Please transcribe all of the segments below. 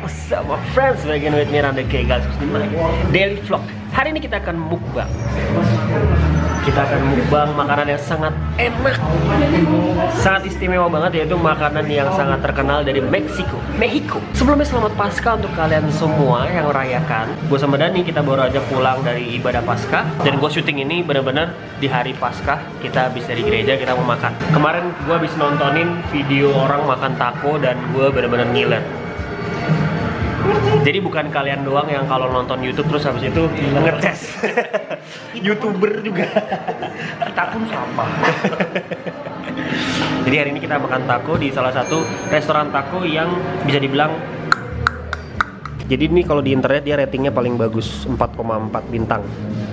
What's up my friends, again with me Randa K guys, daily vlog. Hari ini kita akan mukbang. Kita akan mukbang makanan yang sangat enak, sangat istimewa banget, yaitu makanan yang sangat terkenal dari Mexico. Sebelumnya selamat Paskah untuk kalian semua yang merayakan. Gue sama Dani kita baru aja pulang dari ibadah Paskah, dan gue syuting ini benar-benar di hari Paskah. Kita habis dari gereja, kita mau makan. Kemarin gue habis nontonin video orang makan taco dan gue benar-benar ngiler. Jadi bukan kalian doang yang kalau nonton YouTube terus habis itu ngeces. YouTuber juga. Kita pun sama. Jadi hari ini kita makan taco di salah satu restoran taco yang bisa dibilang, jadi ini kalau di internet dia ratingnya paling bagus 4,4 bintang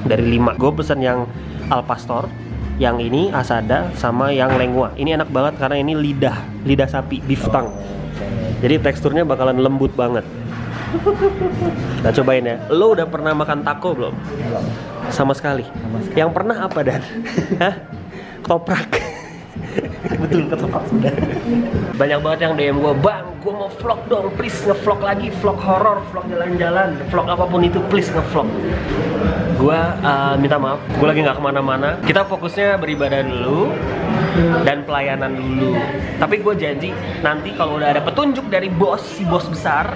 dari 5. Gue pesen yang al pastor, yang ini asada, sama yang lengua. Ini enak banget karena ini lidah sapi, beef tongue. Jadi teksturnya bakalan lembut banget. Nah cobain ya. Lo udah pernah makan taco belum? Belum. Sama sekali. Yang pernah apa Dan? Hah? Ketoprak. Betul, ketoprak sudah. Banyak banget yang DM gue, bang, gue mau vlog dong, please ngevlog lagi, vlog horor, vlog jalan-jalan, vlog apapun itu, please ngevlog. Gue minta maaf, gue lagi nggak kemana-mana. Kita fokusnya beribadah dulu dan pelayanan dulu. Tapi gue janji nanti kalau udah ada petunjuk dari bos, si bos besar,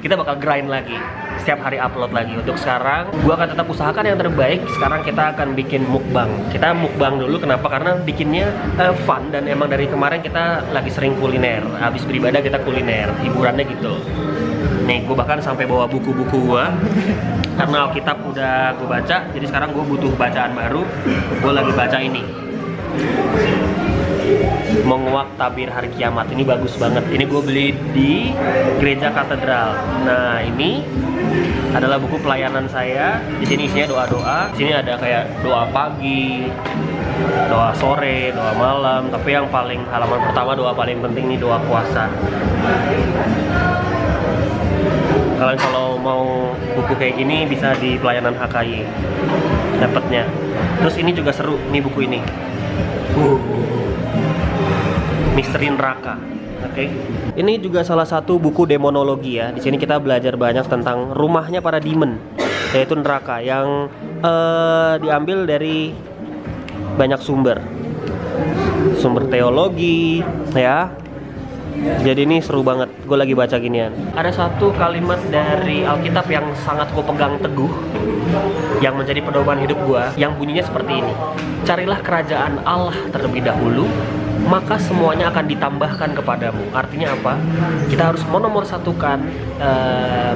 kita bakal grind lagi. Setiap hari upload lagi. Untuk sekarang gue akan tetap usahakan yang terbaik. Sekarang kita akan bikin mukbang. Kita mukbang dulu, kenapa? Karena bikinnya fun. Dan emang dari kemarin kita lagi sering kuliner. Habis beribadah kita kuliner. Hiburannya gitu. Nih gue bahkan sampai bawa buku-buku gue karena Alkitab udah gue baca, jadi sekarang gue butuh bacaan baru. Gue lagi baca ini Menguak Tabir Hari Kiamat. Ini bagus banget. Ini gue beli di gereja katedral. Nah ini adalah buku pelayanan saya. Di sini isinya doa-doa. Di sini ada kayak doa pagi, doa sore, doa malam. Tapi yang paling halaman pertama doa paling penting ini doa puasa. Kalian kalau mau buku kayak gini bisa di pelayanan HKI dapatnya. Terus ini juga seru nih buku ini. Misteri Neraka. Oke. Ini juga salah satu buku demonologi ya. Di sini kita belajar banyak tentang rumahnya para demon, yaitu neraka, yang diambil dari banyak sumber. Sumber teologi ya. Jadi ini seru banget, gue lagi baca ginian. Ada satu kalimat dari Alkitab yang sangat gue pegang teguh, yang menjadi pedoman hidup gue, yang bunyinya seperti ini: carilah kerajaan Allah terlebih dahulu, maka semuanya akan ditambahkan kepadamu. Artinya apa? Kita harus menomorsatukan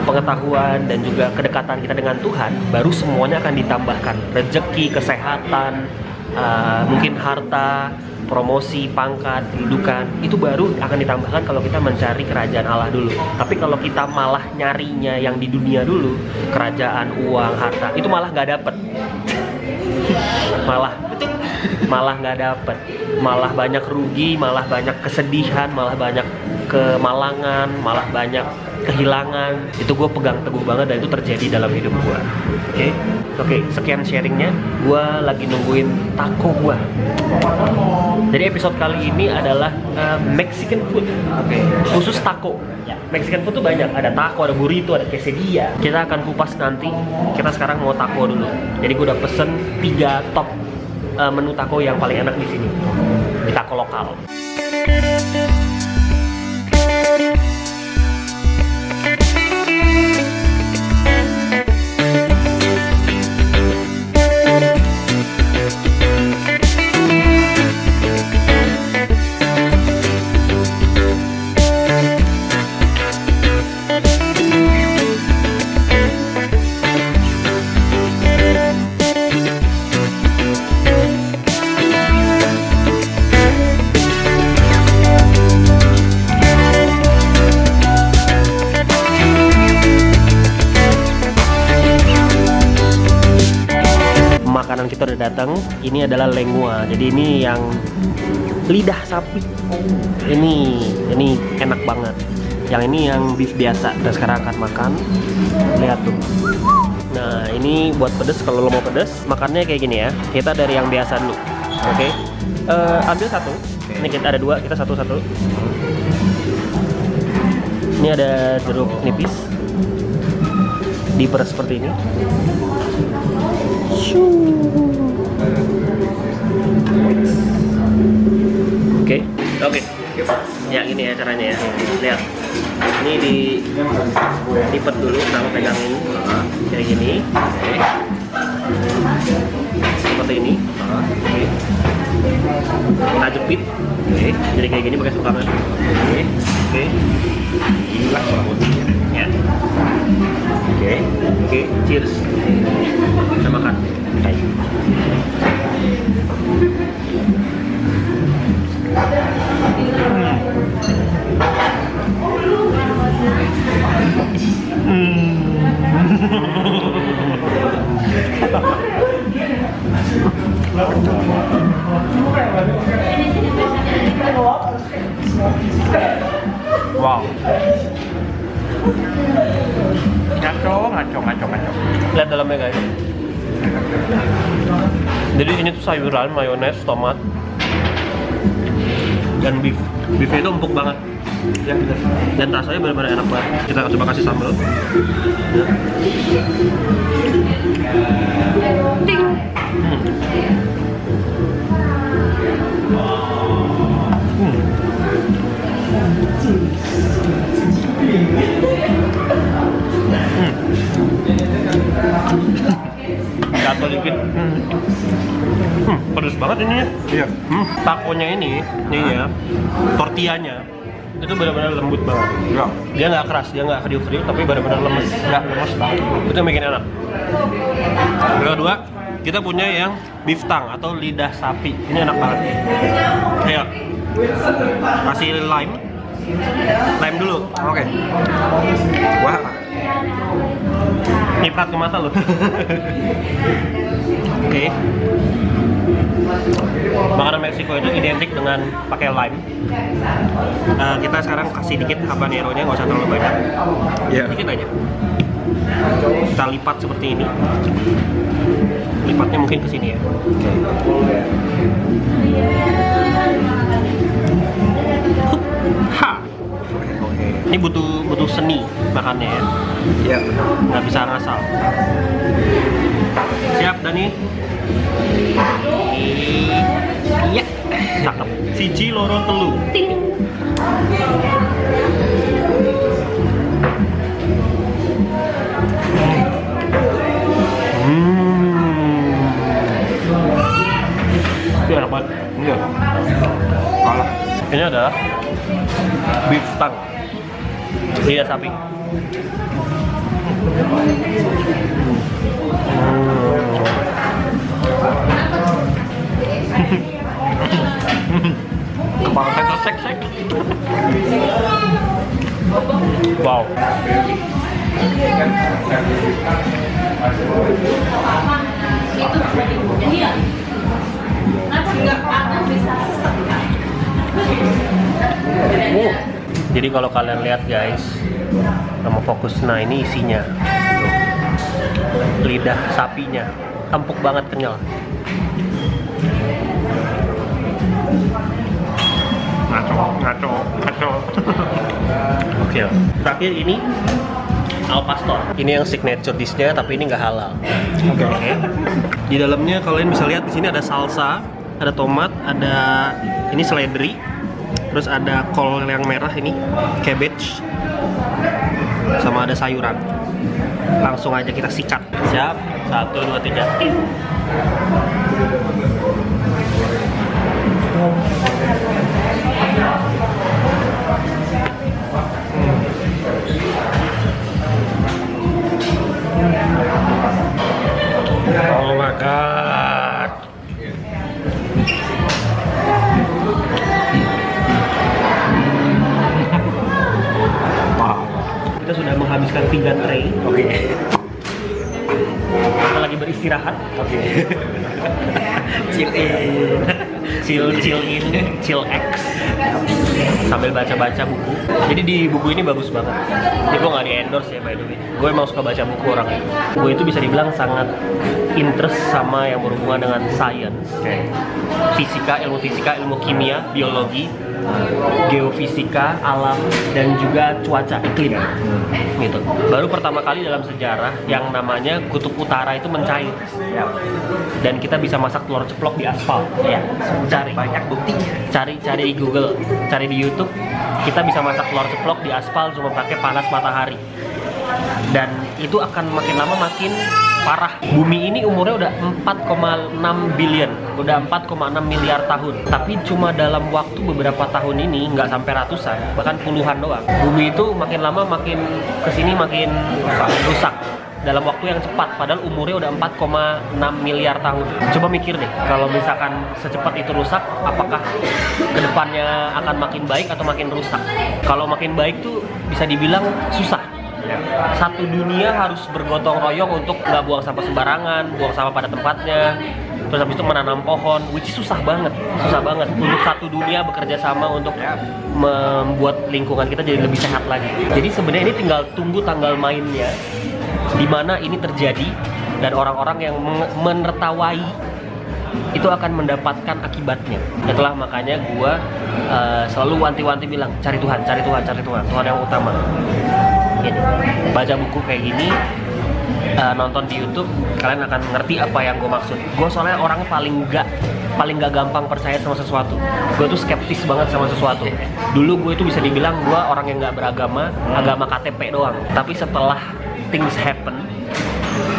pengetahuan dan juga kedekatan kita dengan Tuhan, baru semuanya akan ditambahkan. Rezeki, kesehatan, mungkin harta, promosi, pangkat, kedudukan, itu baru akan ditambahkan kalau kita mencari kerajaan Allah dulu. Tapi kalau kita malah nyarinya yang di dunia dulu, kerajaan, uang, harta, itu malah nggak dapet. Malah nggak dapet, malah banyak rugi, malah banyak kesedihan, malah banyak kemalangan, malah banyak kehilangan. Itu gue pegang teguh banget dan itu terjadi dalam hidup gue. Oke, sekian sharingnya. Gue lagi nungguin taco gue. Jadi episode kali ini adalah Mexican food, khusus taco. Mexican food tuh banyak, ada taco, ada burrito, ada quesadilla. Kita akan kupas nanti. Kita sekarang mau taco dulu. Jadi gue udah pesen 3 top menu taco yang paling enak di sini, di taco lokal. Makanan kita udah datang. Ini adalah lengua. Jadi ini yang lidah sapi. Ini enak banget. Yang ini yang beef biasa. Kita sekarang akan makan. Lihat tuh. Nah ini buat pedes. Kalau lo mau pedes, makannya kayak gini ya. Kita dari yang biasa dulu. Oke. Ambil satu. Ini kita ada 2. Kita satu-satu. Ini ada jeruk nipis diperas seperti ini. Oke, oke. Ya ini ya caranya ya. Lihat. Ini dipet dulu sama pegangin kayak gini. Okay. Seperti ini. Okay. Kita jepit. Okay. Jadi kayak gini pakai sukaman. Oke. Okay. Oke. Inilah perabotannya. Ya. Oke. Oke. Cheers. Kita makan. Okay. Wow. Ngaco. Lihat dalamnya guys. Jadi ini tuh sayuran, mayones, tomat, dan beef. Beefnya itu empuk banget. Ya, bener. Dan rasanya benar-benar enak banget. Kita coba kasih sambal. Jatuh dikit. Pedas banget ini ya. Iya. Takonya ini ya. Tortillanya itu benar-benar lembut banget. Iya. Dia nggak keras, dia nggak kriuk-kriuk, tapi benar-benar lemes. Nggak lemes banget. Itu yang bikin enak. Kedua, kita punya yang beef tongue atau lidah sapi. Ini enak banget. Iya. Kasih lime dulu. Oke. Wah. Nyiprat ke mata loh. Oke. Makanan Meksiko itu identik dengan pakai lime. Kita sekarang kasih dikit habanero-nya, nggak usah terlalu banyak. Yeah. Dikit aja. Kita lipat seperti ini. Lipatnya mungkin ke sini ya. Okay. Ha. Ini butuh seni makannya ya. Iya, nggak bisa ngasal. Siap Dani. Iya. Cakep. Siji loro telu. Ini enak banget. Iya. Kalah. Ini adalah beef tongue. Iya, sapi. Kepala saya tersek-sek. Wow. Jadi kalau kalian lihat guys, sama fokus, nah ini isinya. Tuh. Lidah sapinya, empuk banget, kenyal. Ngaco. Oke. Terakhir ini al pastor. Ini yang signature dish-nya, tapi ini nggak halal. Oke. Di dalamnya kalian bisa lihat di sini ada salsa, ada tomat, ada ini seledri. Terus ada kol yang merah ini, cabbage, sama ada sayuran. Langsung aja kita sikat. Siap, 1, 2, 3. Oh my god. Kita sudah menghabiskan 3 tray. Oke. Okay. Kita lagi beristirahat. Oke. Okay. chill X. Sambil baca-baca buku. Jadi di buku ini bagus banget. Ini gue nggak di endorse ya by the way. Gue emang suka baca buku orang. Gue itu bisa dibilang sangat interest sama yang berhubungan dengan science. Okay. Fisika, ilmu kimia, biologi. geofisika, alam, dan juga cuaca iklim gitu. Baru pertama kali dalam sejarah yang namanya kutub utara itu mencair ya. Dan kita bisa masak telur ceplok di aspal ya. Cari banyak buktinya, cari di Google, cari di YouTube, kita bisa masak telur ceplok di aspal cuma pakai panas matahari. Dan itu akan makin lama makin parah. Bumi ini umurnya udah 4,6 billion, udah 4,6 miliar tahun. Tapi cuma dalam waktu beberapa tahun ini, nggak sampai ratusan, bahkan puluhan doang, bumi itu makin lama makin kesini makin rusak dalam waktu yang cepat, padahal umurnya udah 4,6 miliar tahun. Coba mikir deh, kalau misalkan secepat itu rusak, apakah kedepannya akan makin baik atau makin rusak? Kalau makin baik tuh bisa dibilang susah. Satu dunia harus bergotong royong untuk nggak buang sampah sembarangan, buang sampah pada tempatnya, terus habis itu menanam pohon, which susah banget, susah banget. Untuk satu dunia bekerja sama untuk membuat lingkungan kita jadi lebih sehat lagi. Jadi sebenarnya ini tinggal tunggu tanggal mainnya, di mana ini terjadi, dan orang-orang yang menertawai itu akan mendapatkan akibatnya. Itulah makanya gue selalu wanti-wanti bilang, cari Tuhan, cari Tuhan, cari Tuhan, Tuhan yang utama. Gini, baca buku kayak gini, nonton di YouTube, kalian akan ngerti apa yang gue maksud. Gue soalnya orang paling gak gampang percaya sama sesuatu. Gue tuh skeptis banget sama sesuatu. Dulu gue itu bisa dibilang gue orang yang gak beragama, agama KTP doang. Tapi setelah things happen,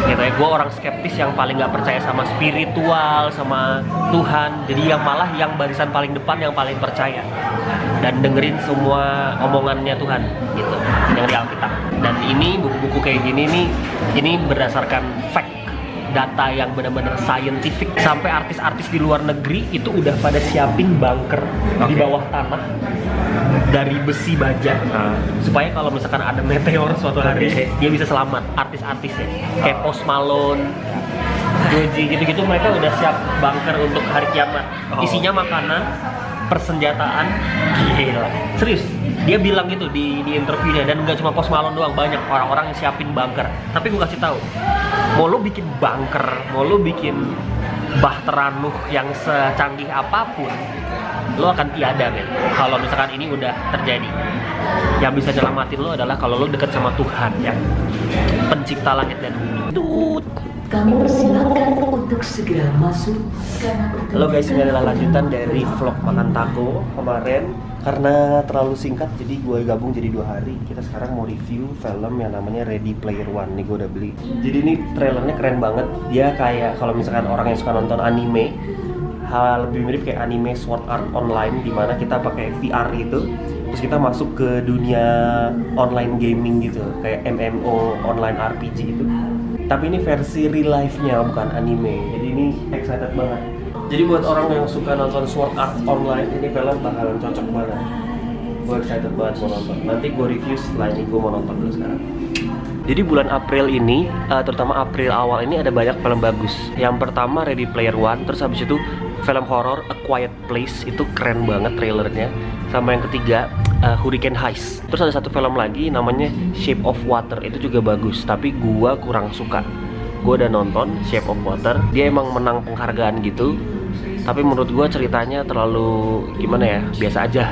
gitu ya, gue orang skeptis yang paling gak percaya sama spiritual, sama Tuhan. Jadi yang malah yang barisan paling depan yang paling percaya dan dengerin semua omongannya Tuhan gitu, yang di Alkitab. Dan ini buku-buku kayak gini nih, ini berdasarkan fact, data yang benar-benar scientific. Sampai artis-artis di luar negeri itu udah pada siapin bunker di bawah tanah dari besi baja, supaya kalau misalkan ada meteor suatu hari dia bisa selamat. Artis-artisnya kayak Post Malone, Joji, gitu-gitu, mereka udah siap bunker untuk hari kiamat. Isinya makanan, persenjataan. Gila, serius, dia bilang gitu di interviewnya. Dan nggak cuma Post Malone doang, banyak orang-orang yang siapin bunker. Tapi gue kasih tahu, mau lo bikin bunker, mau lo bikin bahteranuh yang secanggih apapun, lo akan tiada men kalau misalkan ini udah terjadi. Yang bisa nyelamatin lo adalah kalau lo deket sama Tuhan yang pencipta langit dan bumi. Kami persilakan untuk segera masuk. Halo guys, ini adalah lanjutan dari vlog makan taco kemarin. Karena terlalu singkat, jadi gue gabung jadi 2 hari. Kita sekarang mau review film yang namanya Ready Player One. Nih gue udah beli. Jadi ini trailernya keren banget. Dia kayak kalau misalkan orang yang suka nonton anime, hal lebih mirip kayak anime Sword Art Online, dimana kita pakai VR itu, terus kita masuk ke dunia online gaming gitu, kayak MMO, online RPG gitu. Tapi ini versi real life-nya, bukan anime. Jadi ini excited banget. Jadi buat orang yang suka nonton Sword Art Online, ini film bakalan cocok banget. Gue excited banget mau nonton. Nanti gue review setelah ini, gue mau nonton dulu sekarang. Jadi bulan April ini, terutama April awal ini, ada banyak film bagus. Yang pertama Ready Player One, terus habis itu film horor A Quiet Place, itu keren banget trailernya. Sama yang ketiga Hurricane Heist. Terus ada satu film lagi namanya Shape of Water, itu juga bagus, tapi gua kurang suka. Gua udah nonton Shape of Water, dia emang menang penghargaan gitu, tapi menurut gua ceritanya terlalu gimana ya, biasa aja.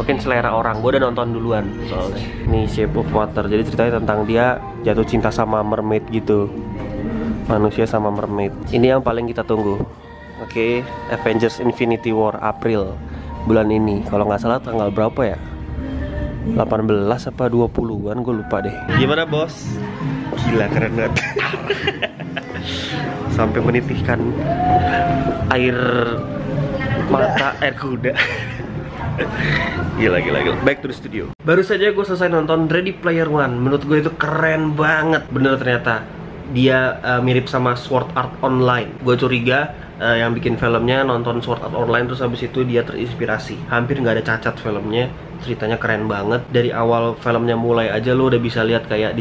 Mungkin selera orang. Gua udah nonton duluan soalnya. Nih Shape of Water, jadi ceritanya tentang dia jatuh cinta sama mermaid gitu, manusia sama mermaid. Ini yang paling kita tunggu. Oke, Avengers Infinity War April bulan ini, kalau nggak salah tanggal berapa ya, 18 apa 20-an, gue lupa deh. Gimana bos? Gila keren banget. Sampai menitihkan air mata, air kuda. Gila. Back to the studio. Baru saja gue selesai nonton Ready Player One. Menurut gue itu keren banget. Bener ternyata dia mirip sama Sword Art Online. Gue curiga yang bikin filmnya nonton Sword Art Online, terus habis itu dia terinspirasi. Hampir nggak ada cacat filmnya, ceritanya keren banget. Dari awal filmnya mulai aja lo udah bisa lihat kayak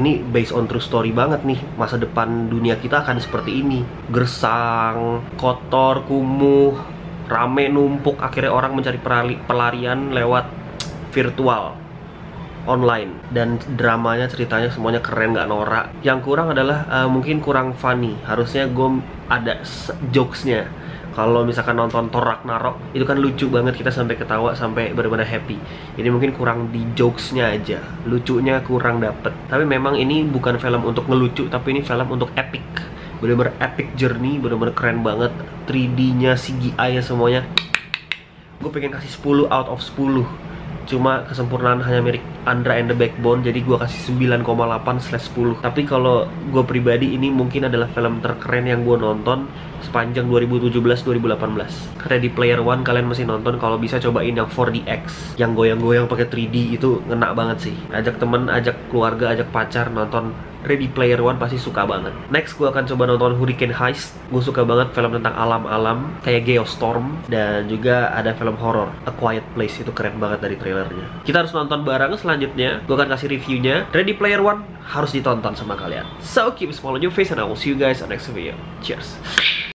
ini based on true story banget nih. Masa depan dunia kita akan seperti ini. Gersang, kotor, kumuh, rame, numpuk. Akhirnya orang mencari pelarian lewat virtual online. Dan dramanya, ceritanya semuanya keren, nggak norak. Yang kurang adalah mungkin kurang funny. Harusnya gue ada jokesnya, Kalau misalkan nonton Thor Ragnarok, itu kan lucu banget, kita sampai ketawa, sampai benar-benar happy. Ini mungkin kurang di jokes-nya aja, lucunya kurang dapet. Tapi memang ini bukan film untuk ngelucu, tapi ini film untuk epic. Benar-benar epic journey, benar-benar keren banget. 3D-nya, CGI-nya semuanya. Gue pengen kasih 10 out of 10. Cuma kesempurnaan hanya milik Andra and the Backbone, jadi gue kasih 9,8/10. Tapi kalau gue pribadi, ini mungkin adalah film terkeren yang gue nonton sepanjang 2017-2018. Ready Player One kalian mesti nonton, kalau bisa cobain yang 4DX, yang goyang-goyang pakai 3D itu ngena banget sih. Ajak temen, ajak keluarga, ajak pacar nonton Ready Player One, pasti suka banget. Next, gue akan coba nonton Hurricane Heist. Gue suka banget film tentang alam-alam, kayak Geo Storm. Dan juga ada film horor, A Quiet Place, itu keren banget dari trailernya. Kita harus nonton bareng selanjutnya. Gue akan kasih reviewnya. Ready Player One harus ditonton sama kalian. So, keep small on your face and I will see you guys on next video. Cheers!